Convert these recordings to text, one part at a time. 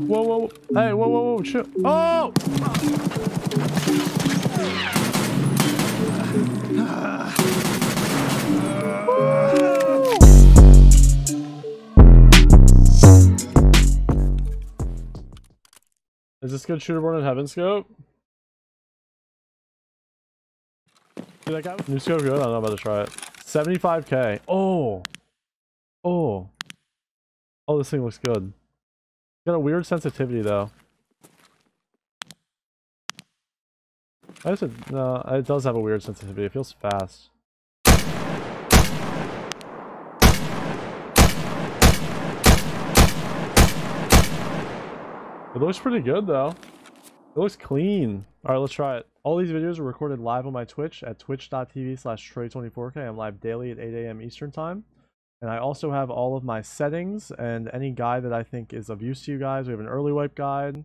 Whoa, whoa, hey, whoa, whoa, whoa, chill. Oh! Is this good shooterborn in heaven scope? Dude, that guy with new scope good? I don't know, I'm about to try it. 75k. Oh! Oh. Oh, this thing looks good. Got a weird sensitivity though. No, it does have a weird sensitivity. It feels fast. It looks pretty good though. It looks clean. Alright, let's try it. All these videos are recorded live on my Twitch at twitch.tv/Trey24k. I'm live daily at 8 a.m. Eastern Time. And I also have all of my settings and any guide that I think is of use to you guys. We have an early wipe guide,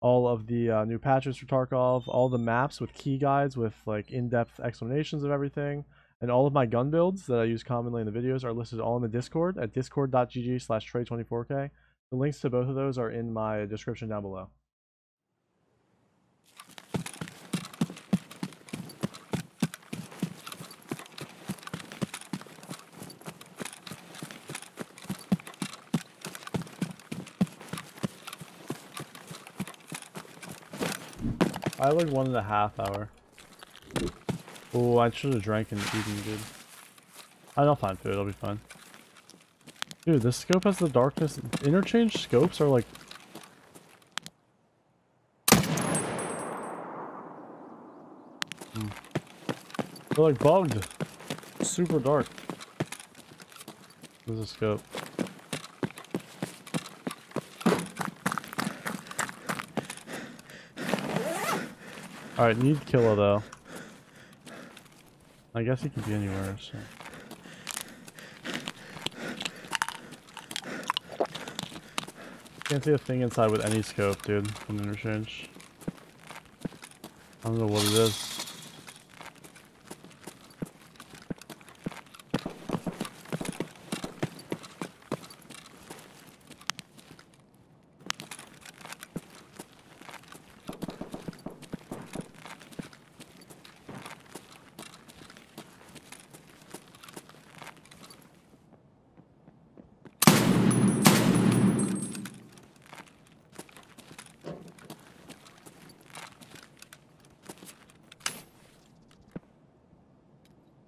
all of the new patches for Tarkov, all the maps with key guides with like in-depth explanations of everything, and all of my gun builds that I use commonly in the videos are listed all in the Discord at discord.gg/Trey24k. The links to both of those are in my description down below. I like 1.5 hours. Oh, I should have drank and eaten, dude. I'll find food, I'll be fine. Dude, this scope has the darkness. Interchange scopes are like... They're like bugged. Super dark. There's a scope. Alright, need Killa though. I guess he could be anywhere, so... Can't see a thing inside with any scope, dude, from interchange. I don't know what it is.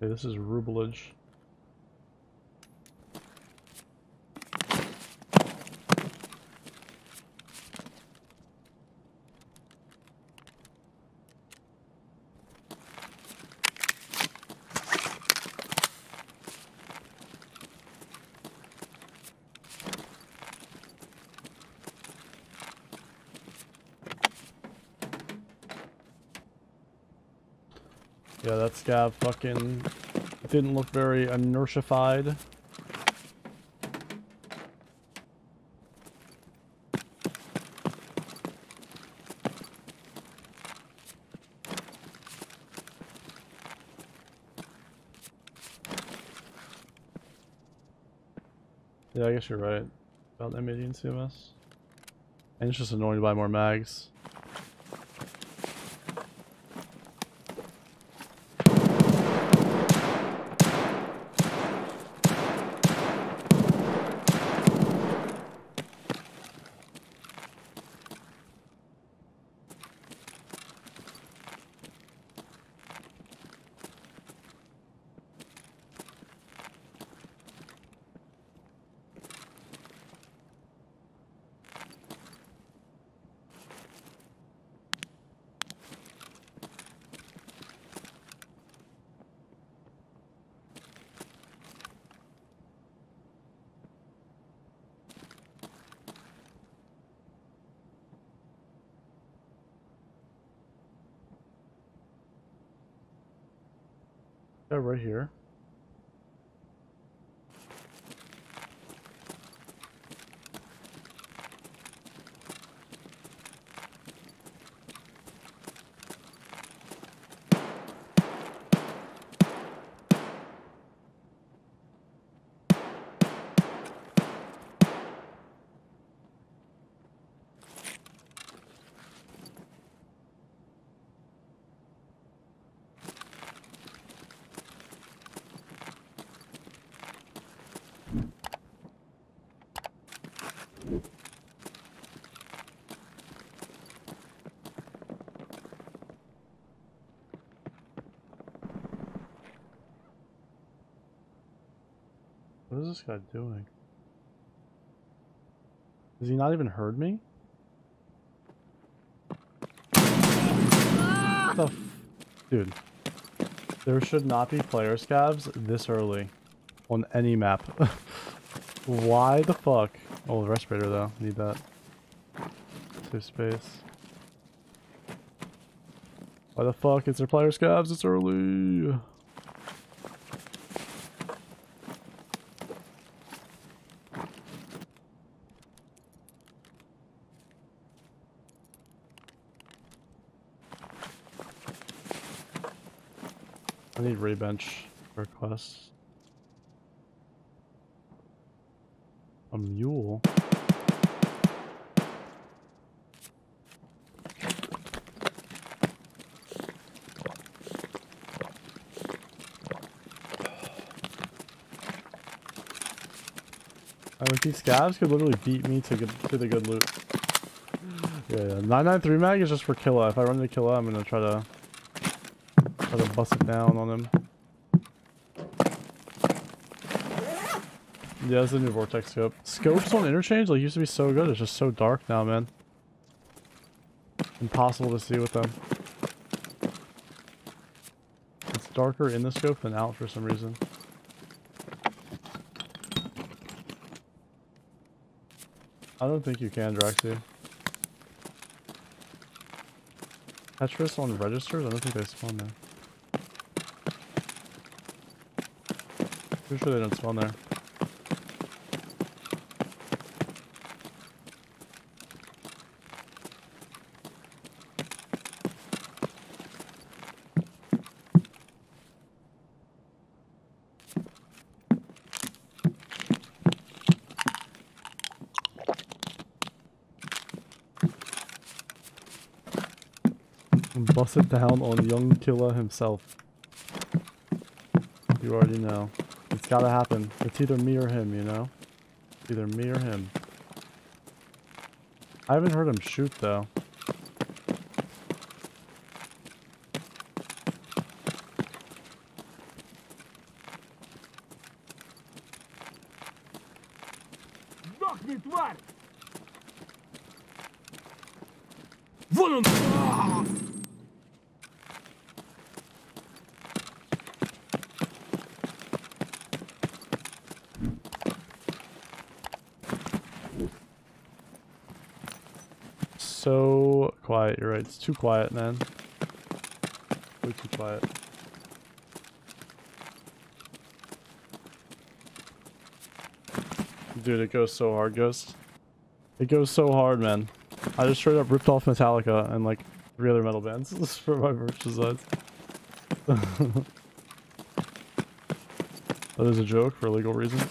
This is rublage. Yeah, that scav fucking... didn't look very inertified. Yeah, I guess you're right about that median CMS. And it's just annoying to buy more mags. Right here. What is this guy doing? Has he not even heard me? What the f- Dude. There should not be player scavs this early on any map. Why the fuck? Oh, the respirator though. Need that. Save space. Why the fuck is there player scavs this early? I need rebench requests. A mule? I mean, these scavs could literally beat me to the good loot. Yeah, 993 mag is just for Killa. If I run into Killa, I'm gonna try to bust it down on him. Yeah, that's the new Vortex scope. Scopes on Interchange like used to be so good. It's just so dark now, man. Impossible to see with them. It's darker in the scope than out for some reason. I don't think you can, Draxi. Tetris on registers? I don't think they spawn there. Pretty sure they don't spawn there. And bust it down on young Killa himself. You already know. It's gotta happen. It's either me or him, you know? Either me or him. I haven't heard him shoot, though. So quiet, you're right. It's too quiet, man. Way too quiet. Dude, it goes so hard, Ghost. It goes so hard, man. I just straight up ripped off Metallica and like 3 other metal bands for my merch designs. That is a joke for legal reasons.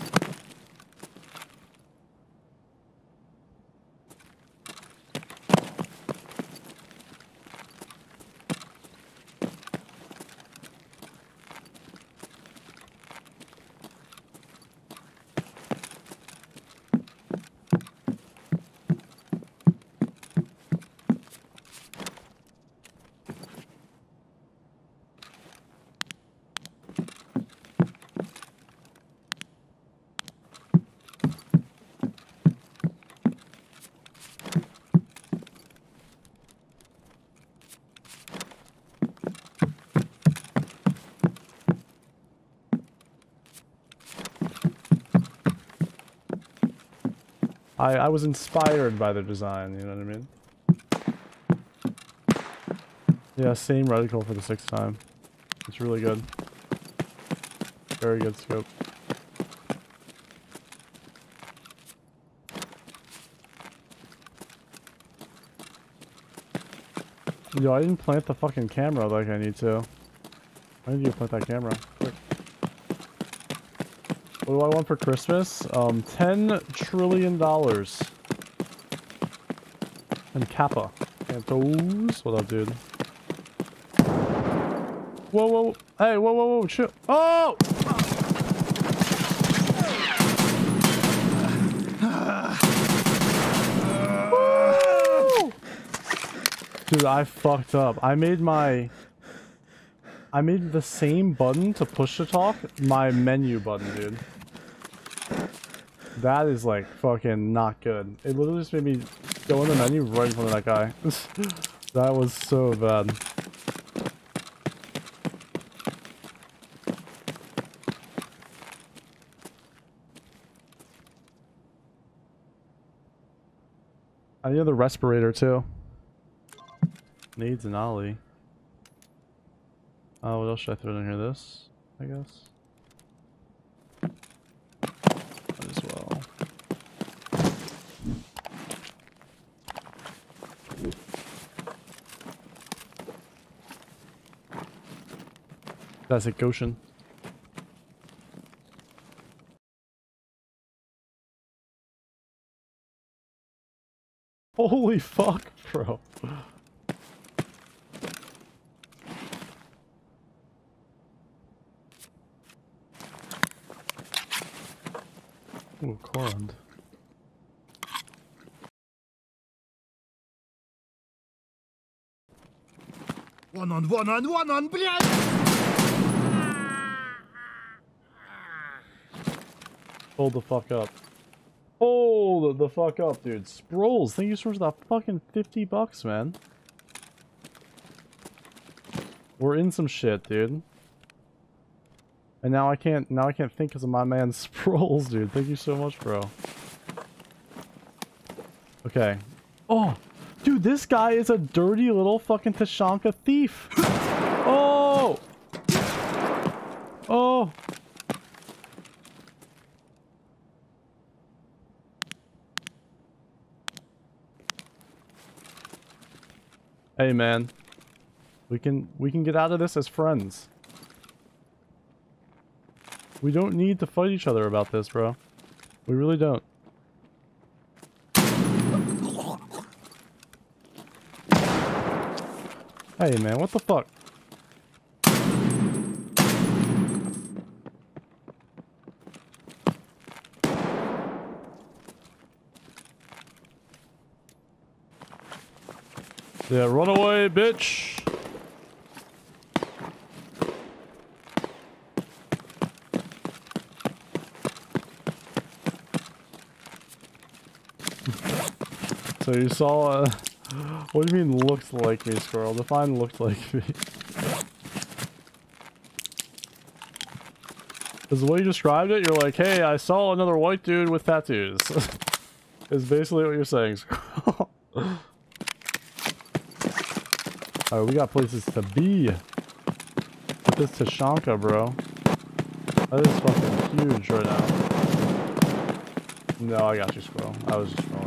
I was inspired by their design, you know what I mean? Yeah, same reticle for the 6th time. It's really good. Very good scope. Yo, I didn't plant the fucking camera like I need to. Why didn't you plant that camera? Quick. What do I want for Christmas? $10 trillion. And Kappa. Cantos. What up, dude? Whoa, whoa. Hey, whoa, whoa, whoa. Chill. Oh! Dude, I fucked up. I made the same button to push to talk, my menu button, dude. That is like fucking not good. It literally just made me go in the menu right in front of that guy. That was so bad. I need the respirator too. Needs an ollie. Oh, what else should I throw in here? This, I guess. Might as well. That's a Goshen. Holy fuck, bro. Ooh, Corund. One on, bleh! Hold the fuck up. Hold the fuck up, dude. Sproles, thank you so much for that fucking 50 bucks, man. We're in some shit, dude. And now I can't think because of my man Sproles, dude. Thank you so much, bro. Okay. Oh, dude, this guy is a dirty little fucking Tashanka thief. Oh! Oh! Hey, man. We can get out of this as friends. We don't need to fight each other about this, bro. We really don't. Hey, man, what the fuck? Yeah, run away, bitch! So you saw a... What do you mean looks like me, Squirrel? Define looked like me. Because the way you described it, you're like, hey, I saw another white dude with tattoos. Is basically what you're saying, Squirrel. Alright, we got places to be. With this Tashanka, bro. That is fucking huge right now. No, I got you, Squirrel. I was just wrong.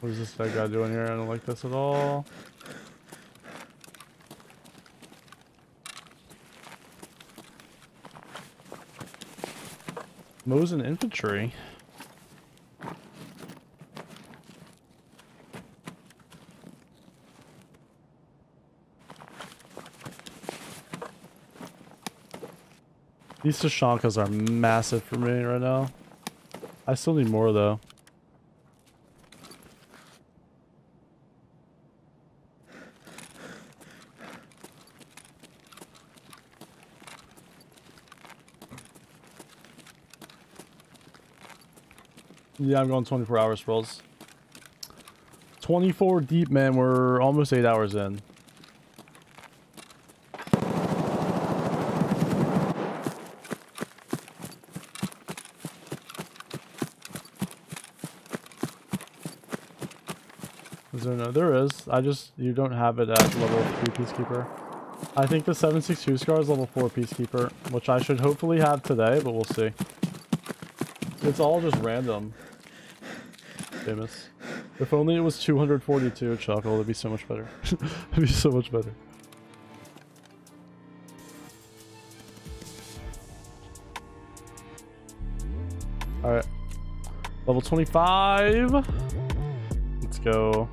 What is this fat guy doing here? I don't like this at all. Mosin infantry. These Tashankas are massive for me right now. I still need more though. Yeah, I'm going 24 hours, Sproles. 24 deep, man. We're almost 8 hours in. Is there no? There is. You don't have it at level 3 Peacekeeper. I think the 762 scar is level 4 Peacekeeper, which I should hopefully have today, but we'll see. It's all just random. Famous. If only it was 242 Chuckle, it'd be so much better. It'd be so much better. Alright. Level 25. Let's go.